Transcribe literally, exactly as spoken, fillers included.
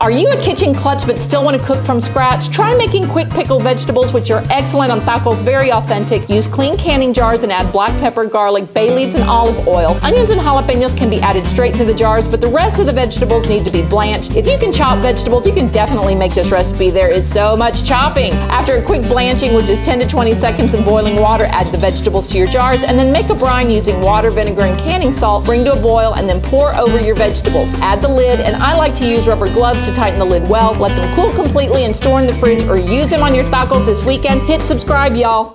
Are you a kitchen klutz but still want to cook from scratch? Try making quick pickled vegetables, which are excellent on tacos, very authentic. Use clean canning jars and add black pepper, garlic, bay leaves, and olive oil. Onions and jalapenos can be added straight to the jars, but the rest of the vegetables need to be blanched. If you can chop vegetables, you can definitely make this recipe. There is so much chopping. After a quick blanching, which is ten to twenty seconds in boiling water, add the vegetables to your jars, and then make a brine using water, vinegar, and canning salt. Bring to a boil, and then pour over your vegetables. Add the lid, and I like to use rubber gloves to tighten the lid well. Let them cool completely and store in the fridge, or use them on your tacos this weekend. Hit subscribe, y'all.